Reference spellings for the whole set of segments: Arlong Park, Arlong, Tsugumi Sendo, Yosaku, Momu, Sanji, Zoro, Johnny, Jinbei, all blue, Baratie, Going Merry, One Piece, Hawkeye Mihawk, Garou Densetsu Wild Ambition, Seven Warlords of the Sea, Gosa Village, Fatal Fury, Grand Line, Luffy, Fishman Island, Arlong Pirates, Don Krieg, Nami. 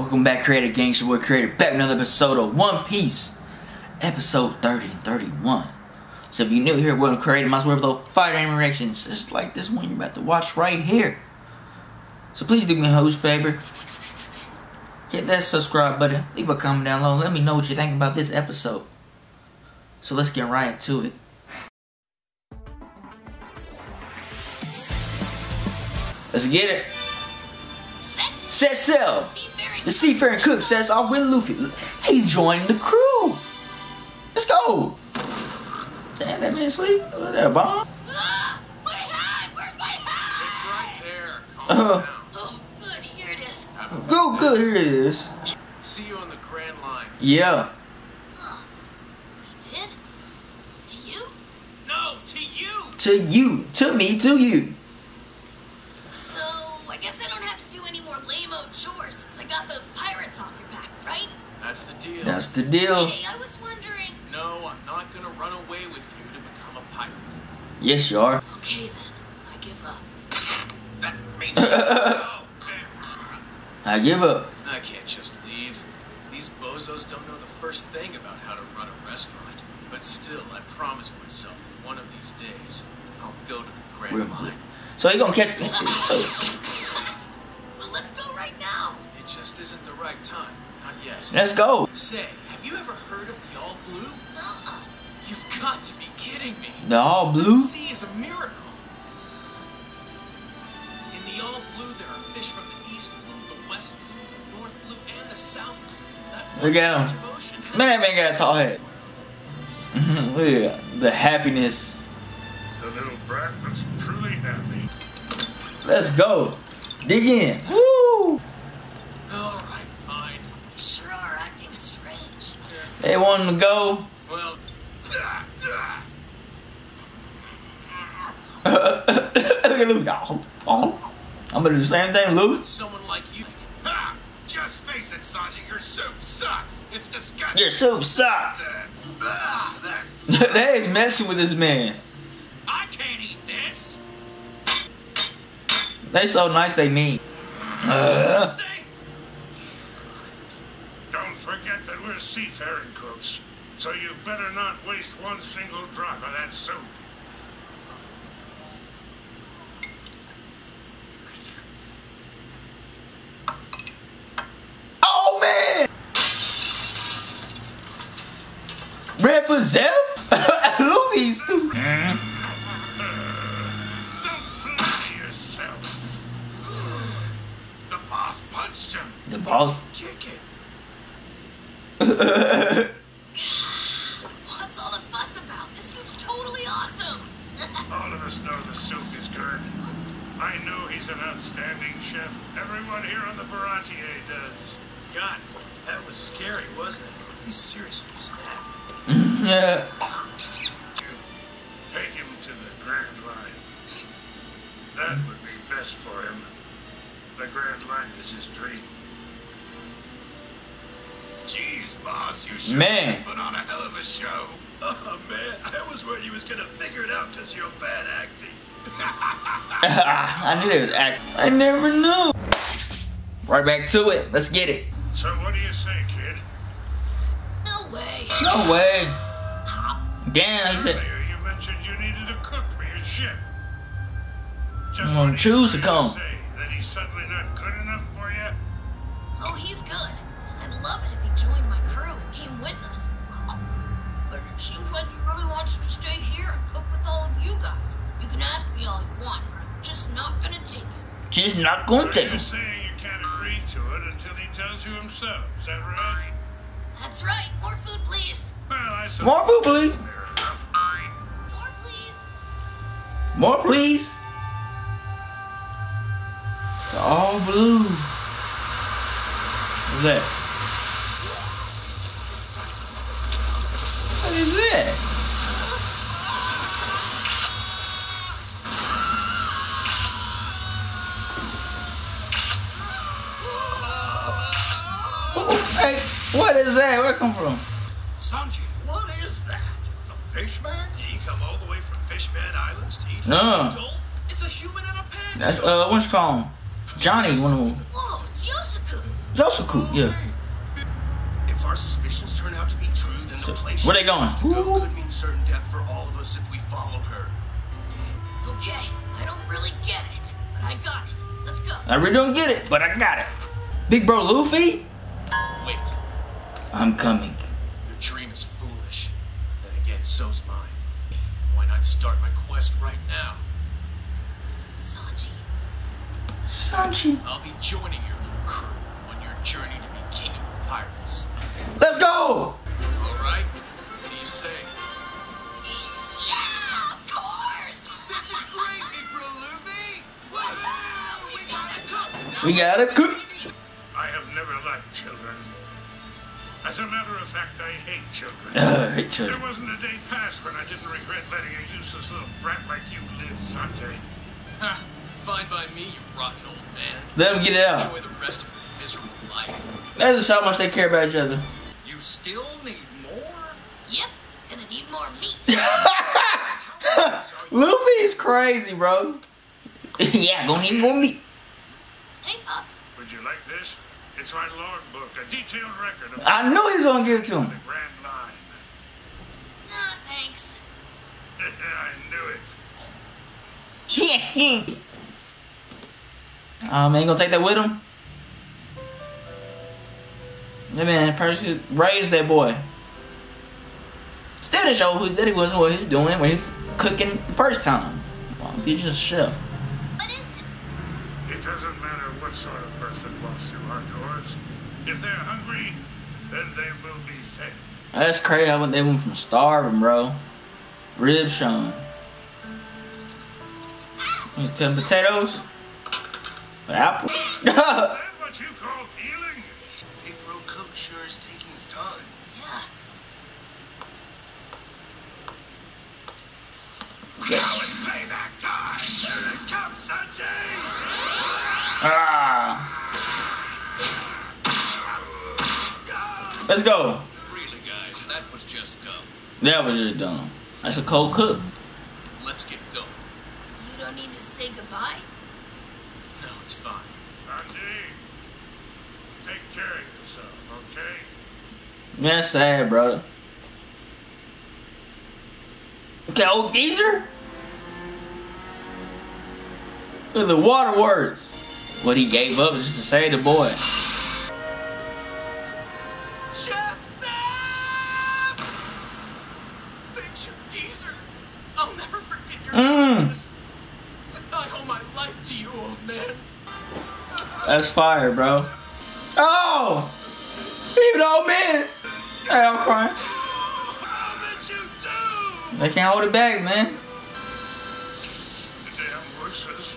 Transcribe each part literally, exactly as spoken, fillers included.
Welcome back, Creative Gang. Your boy Creative, back another episode of One Piece, episode thirty and thirty-one. So if you're new here, welcome Creative. Might as well below five anime reactions, just like this one you're about to watch right here. So please do me a huge favor, hit that subscribe button, leave a comment down below, let me know what you think about this episode. So let's get right into it. Let's get it. Set sail. The seafaring cook says, "I'm with Luffy. He joined the crew. Let's go." Damn, that man asleep. Was that a bomb? Ah, my hat! Where's my hat? It's right there. Uh, oh, good. Here it is. Good, good. Here it is. See you on the Grand Line. Yeah. Huh. He did? To you? No, to you. To you. To me. To you. So I guess I don't have to do any more lame-o chores. Got those pirates off your back, right? That's the deal. That's the deal. Hey, I was wondering. No, I'm not gonna run away with you to become a pirate. Yes, you are. Okay then, I give up. That means oh, I give up. I can't just leave. These bozos don't know the first thing about how to run a restaurant. But still, I promised myself that one of these days I'll go to the Grand Line. So you're gonna catch me. So well, let's go right now. Just isn't the right time. Not yet. Let's go. Say, have you ever heard of the all blue? Uh-uh. You've got to be kidding me. The all blue? The sea is a miracle. In the all blue, there are fish from the east blue, the west blue, the north blue, and the south blue. Look at him. Man, man got a tall head. Look at the happiness. The little brat looks truly happy. Let's go. Dig in. Woo! Alright, fine. They sure are acting strange. They want him to go. Well, look at Luke. Oh, oh. I'm gonna do the same thing, Luke. Someone like you. Ha! Just face it, Sanji. Your soup sucks. It's disgusting. Your soup sucks. That is messing with this man. I can't eat this. They so nice. They mean. Uh. Forget that we're seafaring cooks, so you better not waste one single drop of that soup. Oh man! Red for Zell? Luffy's too. Mm. Uh, don't fool yourself. The boss punched him. The boss? Kick it. What's all the fuss about? This soup's totally awesome. All of us know the soup is good. I know he's an outstanding chef. Everyone here on the Baratie does. God, that was scary, wasn't it? He seriously snapped. Yeah. Take him to the Grand Line. That would be best for him. The Grand Line is his dream. Jeez, boss, you sure man. Put on a hell of a show. Oh, man, I was worried you was going to figure it out because you're bad acting. I knew it was acting. I never knew. Right back to it. Let's get it. So what do you say, kid? No way. No way. Damn, he said. Earlier you mentioned you needed a cook for your ship. Just I'm going to choose to come. Say that he's suddenly not good enough for you? Oh, he's good. I'd love it if he joined my crew and came with us. But it seems like he really wants to stay here and cook with all of you guys. You can ask me all you want, but I'm just not gonna take it. Just not gonna take it. You're saying you can't agree to it until he tells you himself, is that right? That's right. More food, please. Well, I suppose. More food, please. More, please. More, please. The all blue. What's that? What is that? Ooh, hey, what is that? Where it come from? Sanji, what is that? A fish man? Did he come all the way from Fishman Islands to eat? No. It's a human and a pig. That's, uh, what's it called? Johnny, one of them. Whoa, it's Yosaku. Yosaku, yeah. If our suspicions turn out to be true, then so, the place where they going? Go could mean certain death for all of us if we follow her. Okay, I don't really get it, but I got it. Let's go. I really don't get it, but I got it. Big bro Luffy? Wait. I'm coming. Your dream is foolish. Then again, so's mine. Why not start my quest right now? Sanji. Sanji. I'll be joining your little crew on your journey to be king of the pirates. Let's go! Alright, what do you say? Yeah, of course! This is great, big bro Luffy! Woohoo! We gotta cook! We gotta cook! I have never liked children. As a matter of fact, I hate children. Uh, I hate children. There wasn't a day passed when I didn't regret letting a useless little brat like you live someday. Ha! Fine by me, you rotten old man. Let him get it out. Enjoy the rest of your miserable life. That is how much they care about each other. You still need more? Yep, gonna need more meat. Luffy is crazy, bro. Yeah, gonna need more meat. Hey, Pops. Would you like this? It's my logbook, a detailed record of I knew he was gonna give it to him. The Grand Line. Nah, thanks. I knew it. Yeah. Um, ain't gonna take that with him. That man person raised that boy. Still didn't show who that he was and what he was doing when he was cooking the first time. He's just a chef. What is it? It doesn't matter what sort of person walks through our doors. If they're hungry, then they will be fed. That's crazy. I went they went from starving, bro. Rib showing. He's cutting potatoes. Apple. Is that what you call peeling? Big bro Cook sure is taking his time. Yeah. Now it's payback time. There it comes, Sanji. Ah. Let's go. Really, guys, that was just dumb. That was just dumb. That's a cold cook. Let's get going. You don't need to say goodbye. No, it's fine. Sanji, take care of yourself, okay? That's sad, brother. Okay, old geezer? Look at the water words. What he gave up is just to save the boy. Chef Sam! Thanks, you geezer. I'll never forget your mm. That's fire, bro. Oh! Even old man! Hey, I'm crying. They can't hold it back, man. The damn voices.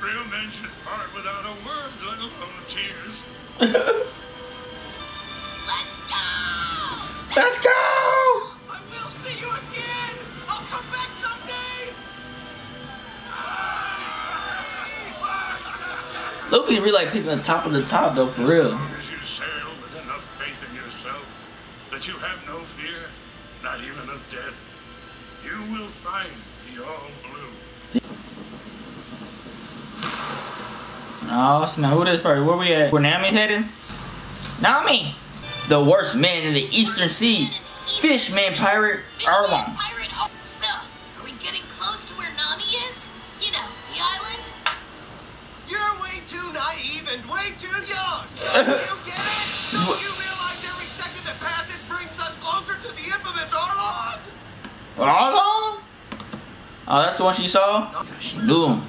Real men should part without a word, let alone tears. Let's go! Let's go! I will see you again! I'll come back someday! Luffy really like picking the top of the top though, for as real. As long as you sail with enough faith in yourself that you have no fear, not even of death, you will find the all blue. Oh snap, who this party? Where we at? Where Nami's heading? Nami! The worst man in the eastern seas. Fishman pirate Arlong. So, are we getting close to where Nami is? You know, the island? You're way too naive and way too young! Don't you get it? Don't you realize every second that passes brings us closer to the infamous Arlong? Arlong? Oh, that's the one she saw? She knew him.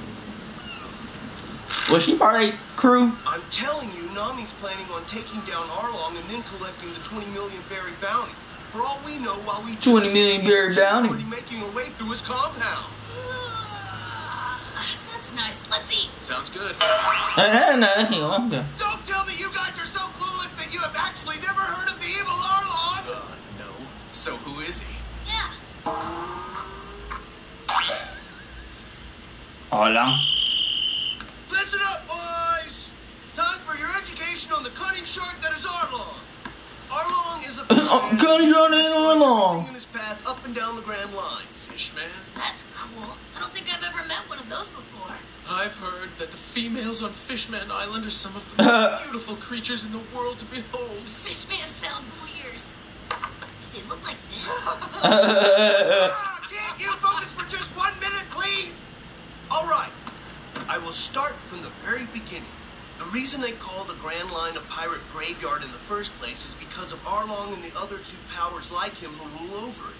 Was she part of a crew? I'm telling you, Nami's planning on taking down Arlong and then collecting the twenty million berry bounty. For all we know, while we twenty million berry bounty. Already making a way through his compound. Nice. Let's eat. Sounds good. Don't tell me you guys are so clueless that you have actually never heard of the evil Arlong. Uh, no. So who is he? Yeah. Arlong. Listen up, boys. Time for your education on the cunning shark that is Arlong. Arlong is a fishman. Cunning shark is Arlong. In his path up and down the Grand Line. Fishman. That's cool. I don't think I've ever met one of those before. I've heard that the females on Fishman Island are some of the most beautiful creatures in the world to behold. Fishman sounds weird. Do they look like this? Can't you focus for just one minute, please? All right. I will start from the very beginning. The reason they call the Grand Line a pirate graveyard in the first place is because of Arlong and the other two powers like him who rule over it.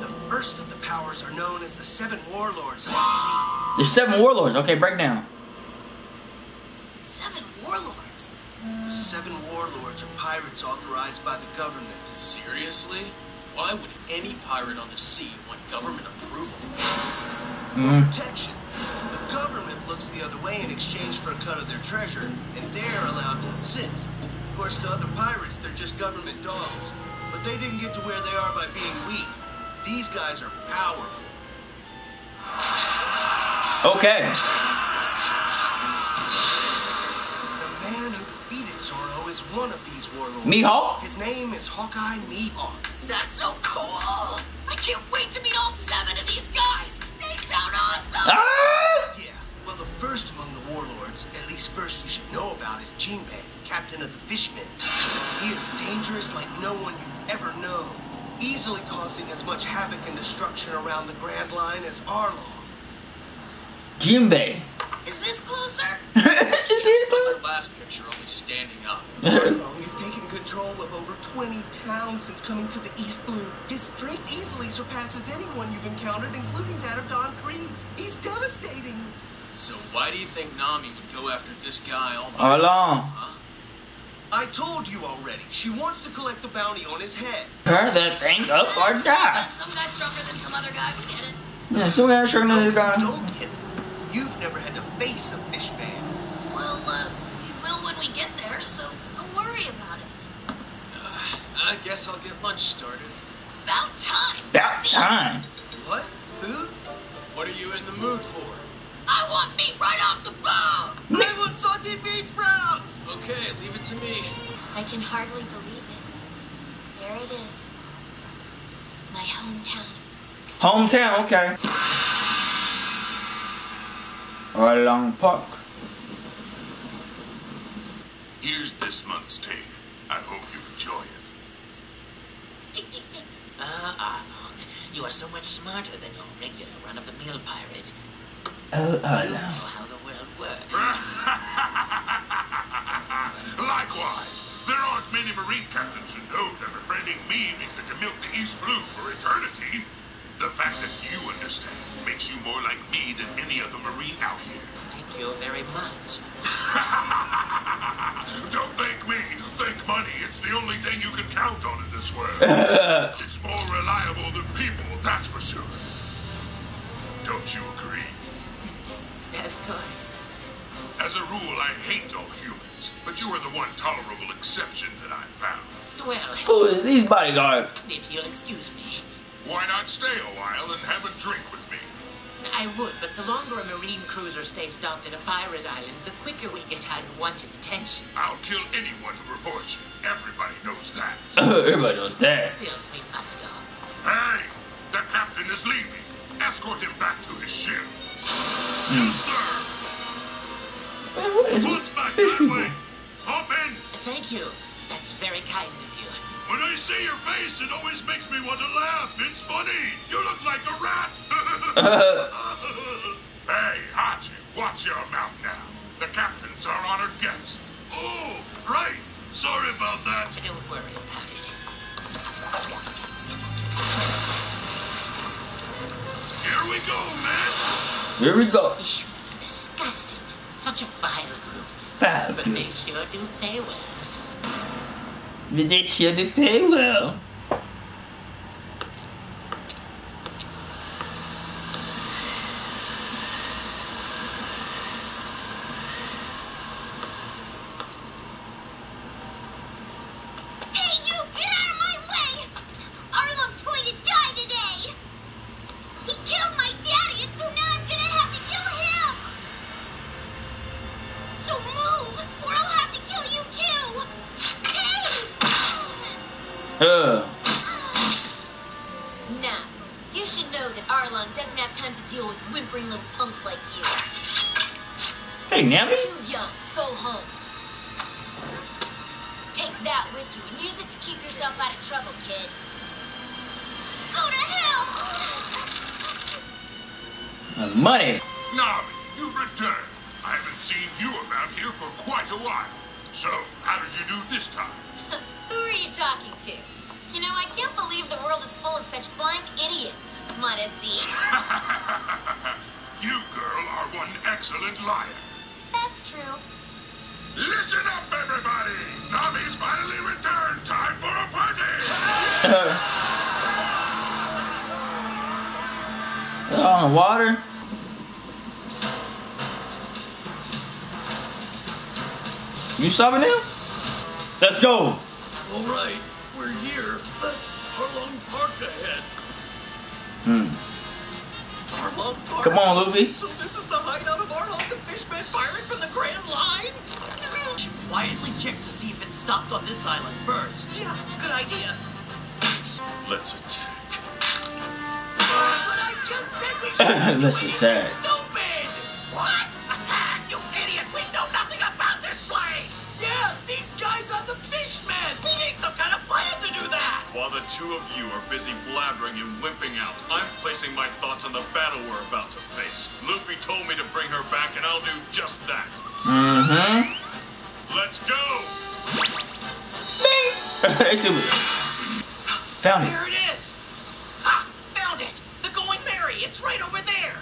The first of the powers are known as the Seven Warlords of the Sea. There's seven warlords. Okay, break down. Seven warlords? The seven warlords are pirates authorized by the government. Seriously? Why would any pirate on the sea want government approval? Mm. Protection. The government looks the other way in exchange for a cut of their treasure, and they're allowed to exist. Of course, to other pirates, they're just government dogs. But they didn't get to where they are by being weak. These guys are powerful. Okay. The man who defeated Zoro is one of these warlords. Mihawk? His name is Hawkeye Mihawk. That's so cool! I can't wait to meet all seven of these guys! They sound awesome! Ah! Yeah, well, the first among the warlords, at least first you should know about, is Jinbei, captain of the Fishmen. He is dangerous like no one you've ever known, easily causing as much havoc and destruction around the Grand Line as Arlong. Jinbei. Is this closer? The last picture only standing up. Arlong has taken control of over twenty towns since coming to the East Blue. His strength easily surpasses anyone you've encountered, including that of Don Krieg's. He's devastating. So why do you think Nami would go after this guy all by Arlong. Himself, huh? I told you already. She wants to collect the bounty on his head. Her that thing up or die. Some guy's stronger than some other guy. We get it. Yeah, some guy's stronger than the other guy. Don't get it. You've never had to face a fish man. Well, uh, we will when we get there, so don't worry about it. Uh, I guess I'll get lunch started. About time. About time. What? Food? What are you in the mood for? I want meat right off the bone! I want sauteed beef sprouts! Okay, leave it to me. I can hardly believe it. There it is. My hometown. Hometown, okay. Arlong Park. Here's this month's take. I hope you enjoy it. Ah, uh, Arlong, you are so much smarter than your regular run-of-the-mill pirate. Oh, Arlong. You know how the world works. Likewise, there aren't many marine captains who know that befriending me means they can milk the East Blue for eternity. The fact that you understand makes you more like me than any other Marine out here. Thank you very much. Don't thank me. Thank money. It's the only thing you can count on in this world. It's more reliable than people, that's for sure. Don't you agree? Of course. As a rule, I hate all humans, but you are the one tolerable exception that I found. Well, who is these bodyguards? If you'll excuse me. Why not stay a while and have a drink with me? I would, but the longer a marine cruiser stays docked at a pirate island, the quicker we get unwanted attention. I'll kill anyone who reports you. Everybody knows that. Everybody knows that. Still, we must go. Hey! The captain is leaving. Escort him back to his ship. Mm. Yes, sir. Man, what is what's back that people? Way? Hop in. Thank you. That's very kind of you. When I see your face, it always makes me want to laugh. It's funny. You look like a rat. Hey, Hachi, watch your mouth now. The captains are honored guests. Oh, right. Sorry about that. Don't worry about it. Here we go, man. Here we go. Fishmen are disgusting. Such a vile group. Vile group. But they sure do pay well. But they sure do pay well. Hey, you! Get out of my way! Arlong's going to die today! He killed my daddy, and so now I'm gonna have to kill him! So move, or I'll have to kill you too! Uh. Nah, you should know that Arlong doesn't have time to deal with whimpering little punks like you. Hey, Nami? Too young. Go home. Take that with you and use it to keep yourself out of trouble, kid. Go to hell! Money! Nami, you've returned. I haven't seen you around here for quite a while. So, how did you do this time? Who are you talking to? You know, I can't believe the world is full of such blind idiots, Modesty. You, girl, are one excellent liar. That's true. Listen up, everybody! Nami's finally returned! Time for a party! On the water? You stopping him? Let's go! Alright, we're here. That's Arlong Park ahead. Hmm. Arlong Park? Come on, Luffy. So this is the hideout of Arlong the Fishman firing from the Grand Line? You should quietly check to see if it stopped on this island first. Yeah, good idea. Let's attack. But I just said we should. Let's attack. Stupid! What? Attack, you idiot! We know nothing about this place! Yeah, these guys are the Fishmen! We need some kind of plan to do that! While the two of you are busy blabbering and wimping out, I'm placing my thoughts on the battle we're about to face. Luffy told me to bring her back, and I'll do just that. Mm-hmm. Let's go! It's stupid. Found it. There it is! Ha! Found it! The Going Merry! It's right over there!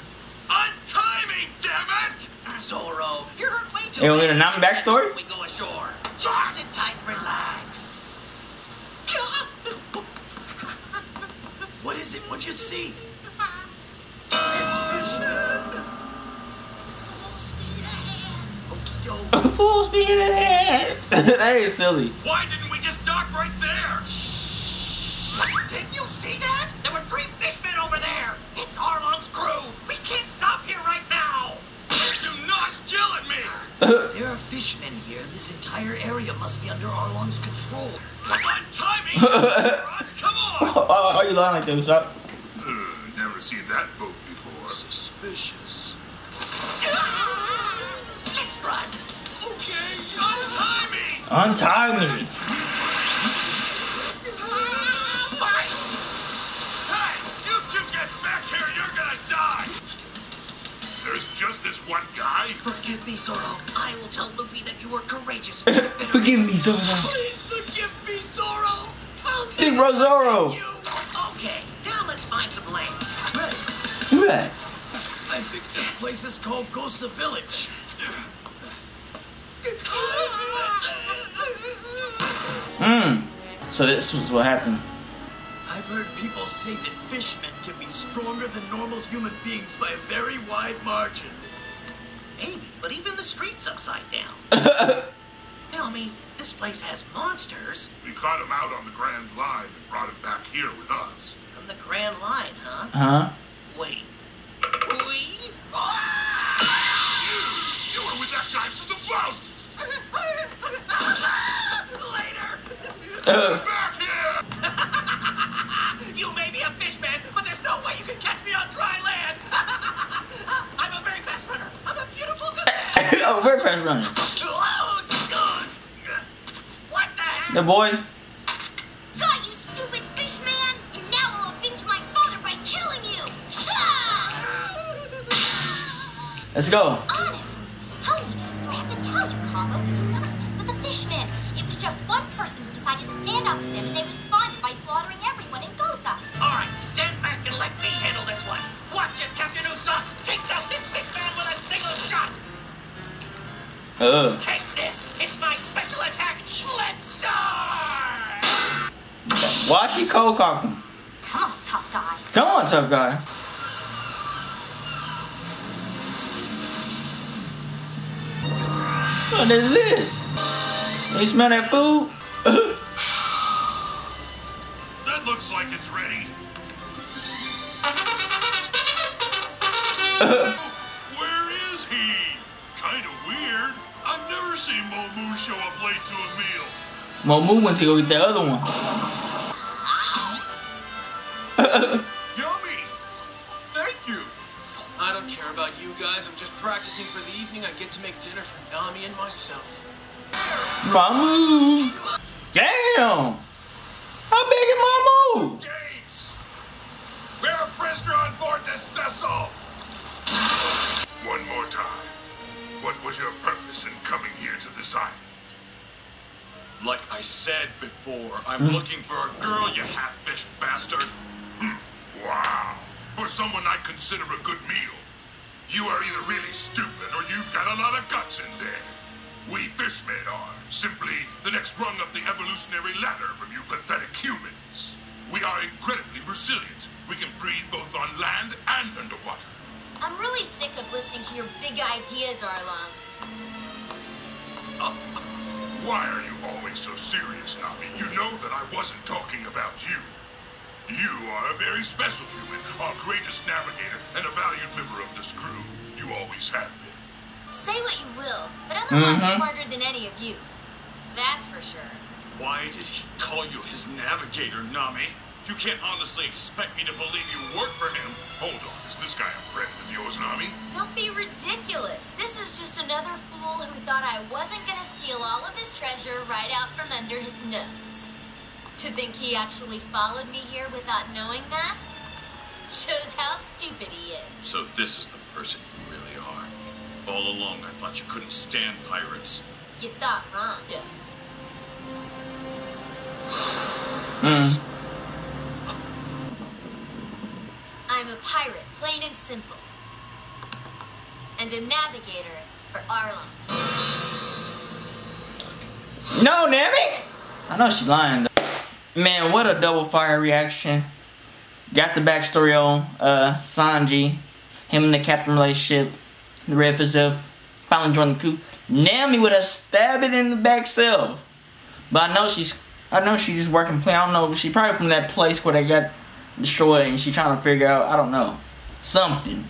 Untie me, dammit! Zoro, you're hurt way too much. You want to get a Nami backstory? We go ashore. Just sit tight and relax. What is it? What'd you see? Fools be in it. That is silly. Why didn't we just dock right there? Didn't you see that? There were three fishmen over there. It's Arlong's crew. We can't stop here right now. Do not yell at me. If there are fishmen here, this entire area must be under Arlong's control. Untie me! Come on! Oh, oh, oh, you lying like that, what's up? Uh, never seen that boat before. Suspicious. Let's run. Okay, untie me! Untie me! Bye. Hey, you two get back here, you're gonna die! There's just this one guy? Forgive me, Zoro. I will tell Luffy that you were courageous. Forgive me, Zoro. Please forgive me, Zoro! I'll Big Bro Zoro! Okay, now let's find some land. Right. Right. I think this place is called Gosa Village. Hmm. So this was what happened. I've heard people say that fishmen can be stronger than normal human beings by a very wide margin. Maybe, but even the street's upside down. Tell me, this place has monsters. We caught them out on the Grand Line and brought them back here with us. From the Grand Line, huh? Huh? Wait. We? You! You were with that guy from the boat! Later! Uh. Back here! You may be a fishman, but there's no way you can catch me on dry land! I'm a very fast runner! I'm a beautiful good man! Oh, very fast runner. What the heck? The boy. Got you, stupid fishman! And now I'll avenge my father by killing you! Let's go. Ugh. Take this! It's my special attack! Let's start! Why is she cold cocking? Come on, tough guy. Come on, tough guy. What is this? You smell that food? That looks like it's ready. Where is he? Kinda weird. I've never seen Momu show up late to a meal. Momu went to go get the other one. Yummy! Thank you! I don't care about about you guys. I'm just practicing for the evening. I get to make dinner for Nami and myself. Momu! Damn! How big is Momu? Gates! We're a prisoner on board this vessel! One more time. What was your purpose in coming here to this island? Like I said before, I'm mm. looking for a girl, you half-fish bastard. Mm. Wow. For someone I consider a good meal. You are either really stupid or you've got a lot of guts in there. We fishmen are simply the next rung up the evolutionary ladder from you pathetic humans. We are incredibly resilient. We can breathe both on land and underwater. I'm really sick of listening to your big ideas, Arlong. Uh, why are you always so serious, Nami? You know that I wasn't talking about you. You are a very special human, our greatest navigator, and a valued member of this crew. You always have been. Say what you will, but I'm a lot mm-hmm. smarter than any of you. That's for sure. Why did he call you his navigator, Nami? You can't honestly expect me to believe you work for him. Hold on, is this guy a friend of yours, Nami? Don't be ridiculous. This is just another fool who thought I wasn't gonna steal all of his treasure right out from under his nose. To think he actually followed me here without knowing that shows how stupid he is. So this is the person you really are. All along I thought you couldn't stand pirates. You thought wrong. Mm. I'm a pirate, plain and simple. And a navigator for Arlong. No, Nami! I know she's lying though. Man, what a double fire reaction. Got the backstory on uh, Sanji, him and the captain relationship, the red himself, finally joined the coup. Nami would have stabbed it in the back self. But I know she's, I know she's just working play. I don't know, she probably from that place where they got destroyed and she trying to figure out, I don't know, something.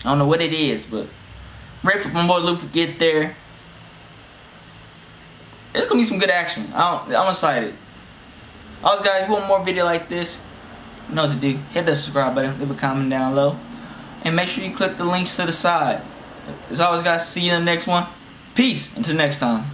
I don't know what it is, but ready for my boy Luffy get there. It's gonna be some good action. I don't, I'm excited. Also guys, if you want more video like this, you know what to do. Hit that subscribe button, leave a comment down below. And make sure you click the links to the side. As always guys, see you in the next one. Peace, until next time.